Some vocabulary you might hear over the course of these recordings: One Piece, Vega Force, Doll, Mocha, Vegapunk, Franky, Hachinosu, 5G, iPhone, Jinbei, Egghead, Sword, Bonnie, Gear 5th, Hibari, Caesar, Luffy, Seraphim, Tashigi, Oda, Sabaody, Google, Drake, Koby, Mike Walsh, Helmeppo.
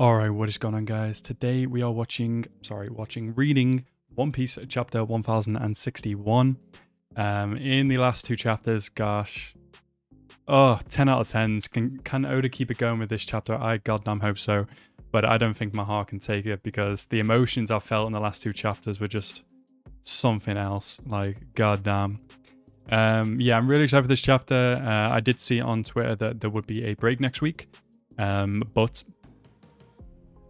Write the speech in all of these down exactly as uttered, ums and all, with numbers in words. Alright, what is going on, guys? Today we are watching, sorry, watching, reading One Piece chapter one thousand sixty-one. Um, in the last two chapters, gosh, oh, ten out of tens. Can, can Oda keep it going with this chapter? I goddamn hope so. But I don't think my heart can take it because the emotions I felt in the last two chapters were just something else. Like, goddamn. Um, yeah, I'm really excited for this chapter. Uh, I did see on Twitter that there would be a break next week, um, but...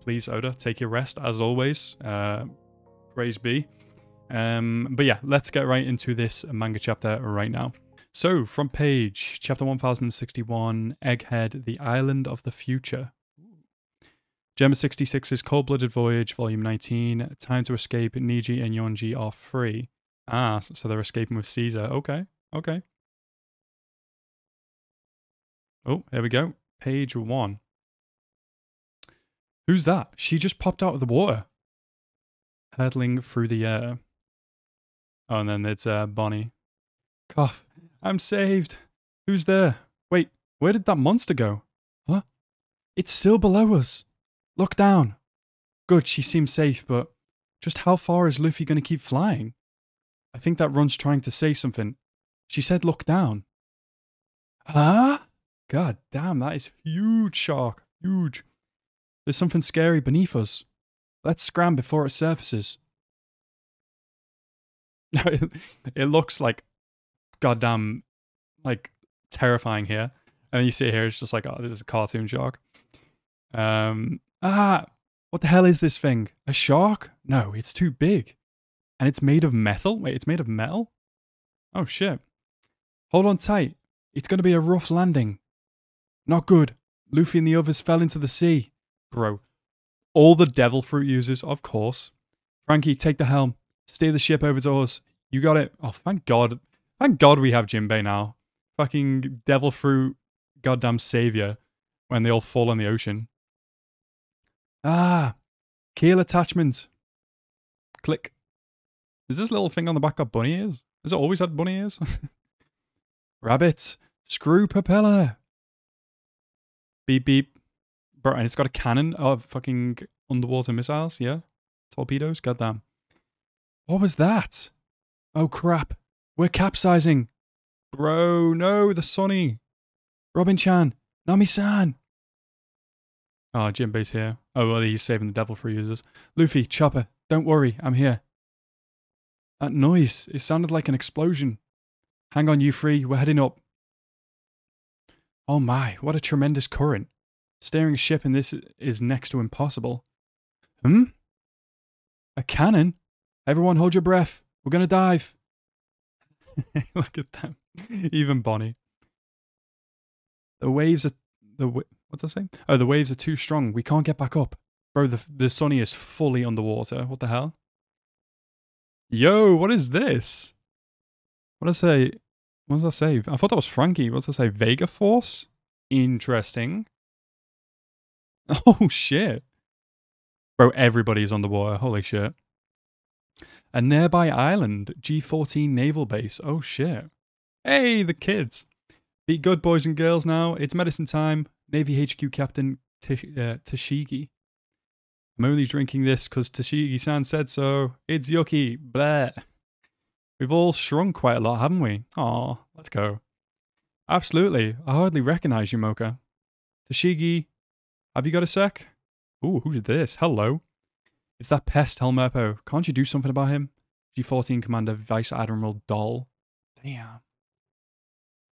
please, Oda, take your rest, as always. Uh, praise be. Um, but yeah, let's get right into this manga chapter right now. So, front page, chapter one thousand sixty-one, Egghead, the Island of the Future. Gemma sixty-six's Cold-Blooded Voyage, volume nineteen. Time to escape. Niji and Yonji are free. Ah, so they're escaping with Caesar. Okay, okay. Oh, there we go. Page one. Who's that? She just popped out of the water. Hurtling through the air. Oh, and then it's uh, Bonnie. Cough. I'm saved. Who's there? Wait, where did that monster go? Huh? It's still below us. Look down. Good, she seems safe, but just how far is Luffy going to keep flying? I think that run's trying to say something. She said look down. Huh? God damn, that is huge, shark. Huge. There's something scary beneath us. Let's scram before it surfaces. It looks like goddamn, like, terrifying here. And you see here, it's just like, oh, this is a cartoon shark. Um, ah, what the hell is this thing? A shark? No, it's too big. And it's made of metal? Wait, it's made of metal? Oh, shit. Hold on tight. It's going to be a rough landing. Not good. Luffy and the others fell into the sea. Bro, all the devil fruit users, of course. Franky, take the helm. Steer the ship over to us. You got it. Oh, thank God. Thank God we have Jinbei now. Fucking devil fruit goddamn savior when they all fall in the ocean. Ah, keel attachment. Click. Is this little thing on the back got bunny ears? Has it always had bunny ears? Rabbit. Screw propeller. Beep, beep. Bro, and it's got a cannon of fucking underwater missiles, yeah? Torpedoes, goddamn. What was that? Oh, crap. We're capsizing. Bro, no, the Sunny. Robin-chan. Nami-san. Oh, Jinbei's here. Oh, well, he's saving the devil fruit users. Luffy, Chopper, don't worry, I'm here. That noise, it sounded like an explosion. Hang on, you three, we're heading up. Oh my, what a tremendous current. Steering a ship in this is next to impossible. Hmm? A cannon? Everyone hold your breath. We're going to dive. Look at them. Even Bonnie. The waves are... the what did I say? Oh, the waves are too strong. We can't get back up. Bro, the, the Sunny is fully underwater. What the hell? Yo, what is this? What did I say? What did I say? I thought that was Franky. What did I say? Vega Force? Interesting. Oh, shit. Bro, everybody's underwater. Holy shit. A nearby island, G fourteen naval base. Oh, shit. Hey, the kids. Be good, boys and girls, now. It's medicine time. Navy H Q Captain Tish uh, Tashigi. I'm only drinking this because Tashigi-san said so. It's yucky. Bleh. We've all shrunk quite a lot, haven't we? Aw, let's go. Absolutely. I hardly recognize you, Mocha. Tashigi... have you got a sec? Ooh, who's this? Hello. It's that pest, Helmeppo. Can't you do something about him? G fourteen Commander Vice Admiral Doll. Damn.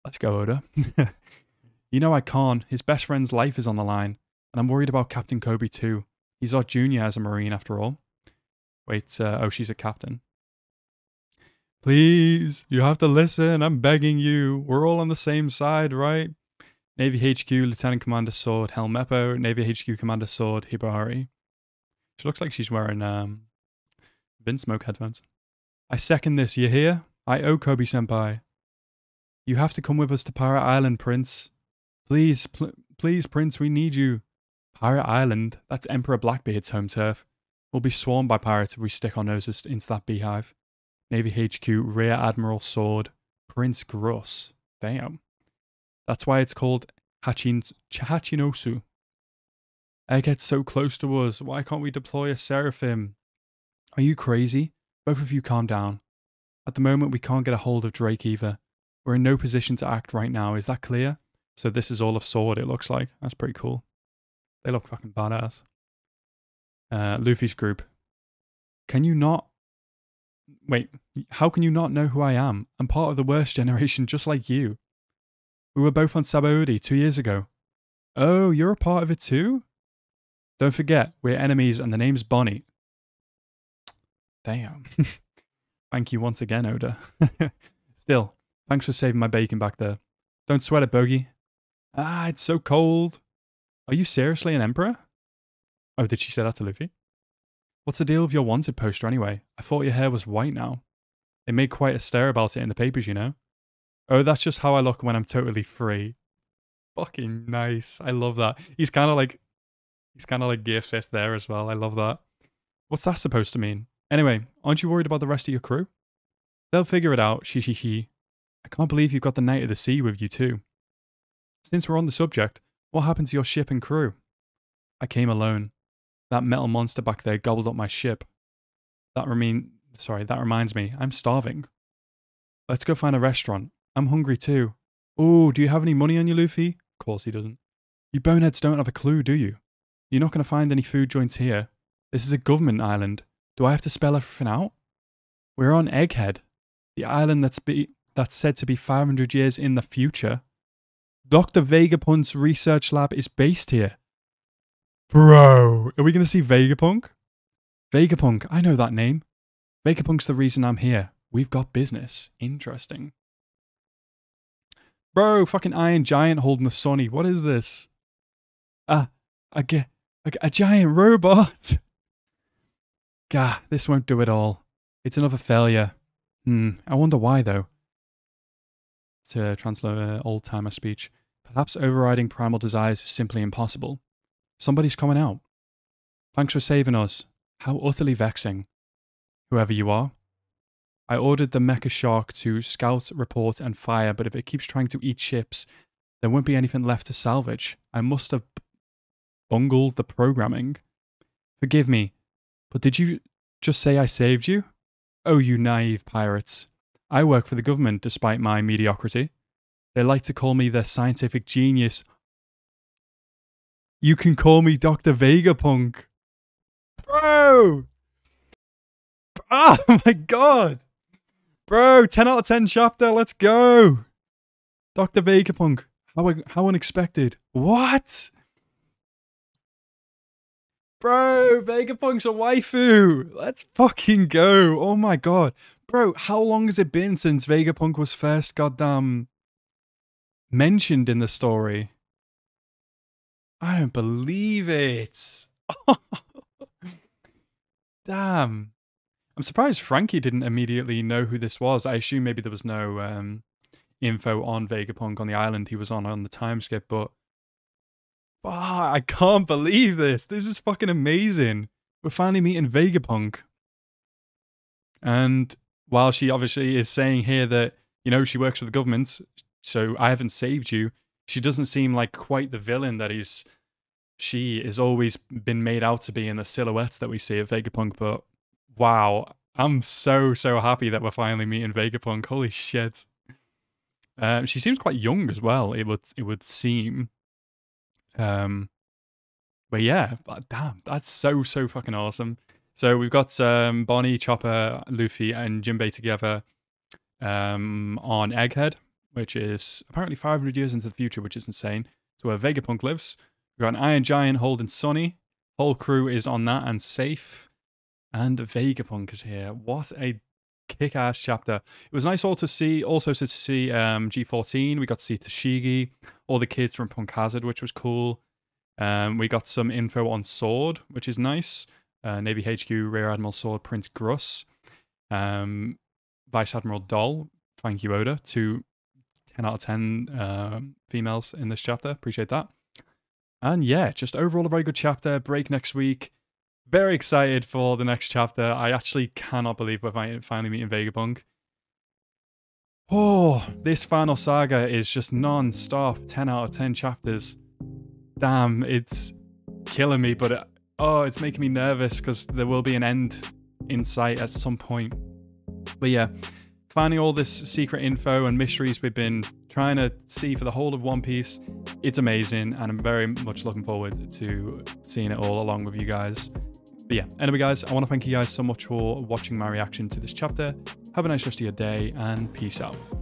Let's go, Oda. You know I can't. His best friend's life is on the line. And I'm worried about Captain Koby too. He's our junior as a Marine after all. Wait, uh, oh, she's a captain. Please, you have to listen. I'm begging you. We're all on the same side, right? Navy H Q, Lieutenant Commander Sword, Helmeppo, Navy H Q, Commander Sword, Hibari. She looks like she's wearing um, Vinsmoke headphones. I second this, you hear? I owe Kobe-senpai. You have to come with us to Pirate Island, Prince. Please, pl please, Prince, we need you. Pirate Island, that's Emperor Blackbeard's home turf. We'll be swarmed by pirates if we stick our noses into that beehive. Navy H Q, Rear Admiral Sword, Prince Gross. Damn. That's why it's called Hachin Hachinosu. Egghead's so close to us. Why can't we deploy a Seraphim? Are you crazy? Both of you calm down. At the moment, we can't get a hold of Drake either. We're in no position to act right now. Is that clear? So this is all of Sword, it looks like. That's pretty cool. They look fucking badass. Uh, Luffy's group. Can you not... Wait, how can you not know who I am? I'm part of the worst generation just like you. We were both on Sabaody two years ago. Oh, you're a part of it too? Don't forget, we're enemies and the name's Bonnie. Damn. Thank you once again, Oda. Still, thanks for saving my bacon back there. Don't sweat it, Bogey. Ah, it's so cold. Are you seriously an emperor? Oh, did she say that to Luffy? What's the deal with your wanted poster anyway? I thought your hair was white now. They made quite a stir about it in the papers, you know. Oh, that's just how I look when I'm totally free. Fucking nice. I love that. He's kind of like, he's kind of like Gear fifth there as well. I love that. What's that supposed to mean? Anyway, aren't you worried about the rest of your crew? They'll figure it out, she she she. I can't believe you've got the Knight of the Sea with you too. Since we're on the subject, what happened to your ship and crew? I came alone. That metal monster back there gobbled up my ship. That remain, sorry, that reminds me, I'm starving. Let's go find a restaurant. I'm hungry too. Oh, do you have any money on you, Luffy? Of course he doesn't. You boneheads don't have a clue, do you? You're not going to find any food joints here. This is a government island. Do I have to spell everything out? We're on Egghead, the island that's, be, that's said to be five hundred years in the future. Doctor Vegapunk's research lab is based here. Bro, are we going to see Vegapunk? Vegapunk, I know that name. Vegapunk's the reason I'm here. We've got business. Interesting. Bro, fucking Iron Giant holding the Sunny. What is this? Ah, a, a, a giant robot. Gah, this won't do it all. It's another failure. Hmm, I wonder why though. To translate uh, old-timer speech. Perhaps overriding primal desires is simply impossible. Somebody's coming out. Thanks for saving us. How utterly vexing. Whoever you are. I ordered the mecha shark to scout, report, and fire, but if it keeps trying to eat ships, there won't be anything left to salvage. I must have bungled the programming. Forgive me, but did you just say I saved you? Oh, you naive pirates. I work for the government, despite my mediocrity. They like to call me their scientific genius. You can call me Doctor Vegapunk. Bro! Oh my god! Bro, ten out of ten chapter, let's go! Doctor Vegapunk, how, how unexpected. What? Bro, Vegapunk's a waifu! Let's fucking go! Oh my god. Bro, how long has it been since Vegapunk was first goddamn mentioned in the story? I don't believe it. Damn. I'm surprised Franky didn't immediately know who this was. I assume maybe there was no um, info on Vegapunk on the island he was on on the time skip, but ah, I can't believe this. This is fucking amazing. We're finally meeting Vegapunk. And while she obviously is saying here that, you know, she works for the government, so I haven't saved you, she doesn't seem like quite the villain that he's, she has always been made out to be in the silhouettes that we see of Vegapunk, but wow, I'm so, so happy that we're finally meeting Vegapunk. Holy shit. Um, she seems quite young as well, it would, it would seem. Um, but yeah, but damn, that's so, so fucking awesome. So we've got um, Bonnie, Chopper, Luffy, and Jinbei together um, on Egghead, which is apparently five hundred years into the future, which is insane. It's where Vegapunk lives. We've got an Iron Giant holding Sunny. Whole crew is on that and safe. And Vegapunk is here. What a kick-ass chapter. It was nice all to see, also to see um, G fourteen. We got to see Tashigi, all the kids from Punk Hazard, which was cool. Um, we got some info on Sword, which is nice. Uh, Navy H Q, Rear Admiral Sword, Prince Gross, um, Vice Admiral Doll. Thank you, Oda. To ten out of ten uh, females in this chapter. Appreciate that. And yeah, just overall a very good chapter. Break next week. Very excited for the next chapter. I actually cannot believe we're finally meeting Vegapunk. Oh, this final saga is just non-stop. ten out of ten chapters. Damn, it's killing me, but it, oh, it's making me nervous because there will be an end in sight at some point. But yeah, finding all this secret info and mysteries we've been trying to see for the whole of One Piece, it's amazing, and I'm very much looking forward to seeing it all along with you guys. But yeah, anyway guys, I want to thank you guys so much for watching my reaction to this chapter. Have a nice rest of your day, and peace out.